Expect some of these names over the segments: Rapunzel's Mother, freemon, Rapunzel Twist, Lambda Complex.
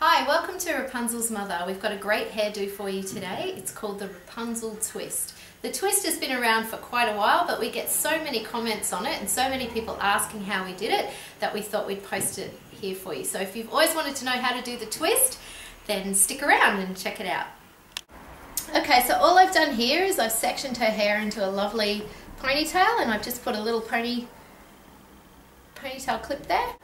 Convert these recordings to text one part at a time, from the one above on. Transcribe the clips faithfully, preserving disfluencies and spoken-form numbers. Hi, welcome to Rapunzel's Mother. We've got a great hairdo for you today. It's called the Rapunzel Twist. The twist has been around for quite a while, but we get so many comments on it and so many people asking how we did it that we thought we'd post it here for you. So if you've always wanted to know how to do the twist, then stick around and check it out. Okay, so all I've done here is I've sectioned her hair into a lovely ponytail, and I've just put a little pony ponytail clip there.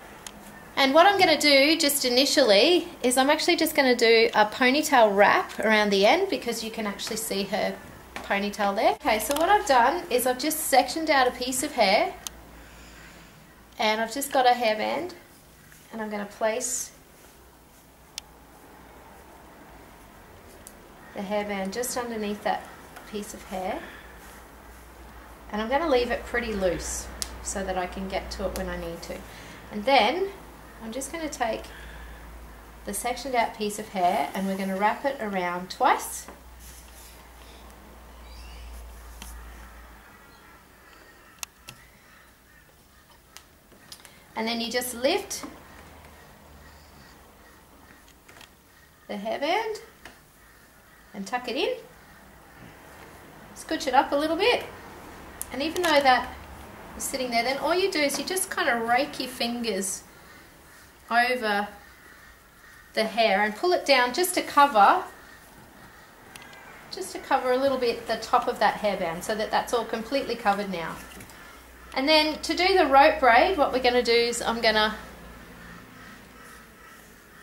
And what I'm going to do just initially is I'm actually just going to do a ponytail wrap around the end, because you can actually see her ponytail there. Okay, so what I've done is I've just sectioned out a piece of hair, and I've just got a hairband, and I'm going to place the hairband just underneath that piece of hair, and I'm going to leave it pretty loose so that I can get to it when I need to. And then I'm just going to take the sectioned out piece of hair, and we're going to wrap it around twice. And then you just lift the hairband and tuck it in. Scooch it up a little bit. And even though that is sitting there, then all you do is you just kind of rake your fingers over the hair and pull it down just to cover just to cover a little bit the top of that hairband, so that that's all completely covered now. And then to do the rope braid, what we're going to do is I'm going to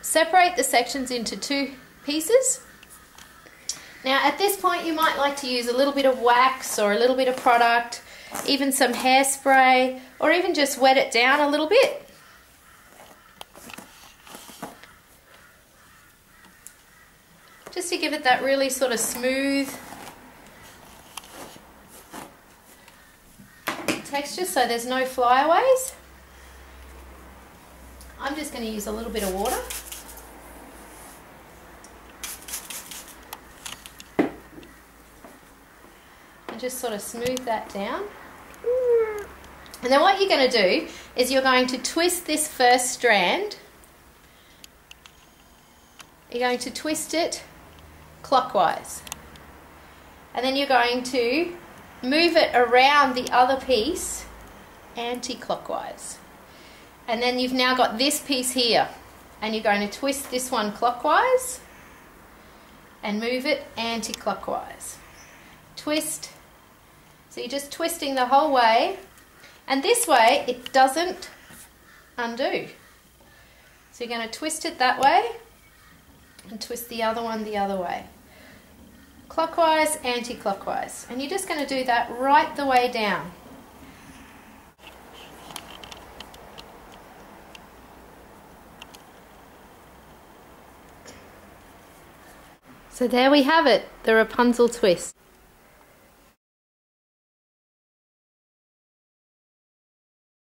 separate the sections into two pieces. Now at this point you might like to use a little bit of wax or a little bit of product, even some hairspray, or even just wet it down a little bit. Just to give it that really sort of smooth texture, so there's no flyaways. I'm just going to use a little bit of water. And just sort of smooth that down. And then what you're going to do is you're going to twist this first strand. You're going to twist it clockwise, and then you're going to move it around the other piece anti-clockwise, and then you've now got this piece here, and you're going to twist this one clockwise and move it anti-clockwise. Twist, so you're just twisting the whole way, and this way it doesn't undo, so you're going to twist it that way and twist the other one the other way. Clockwise, anti-clockwise. And you're just going to do that right the way down. So there we have it, the Rapunzel twist.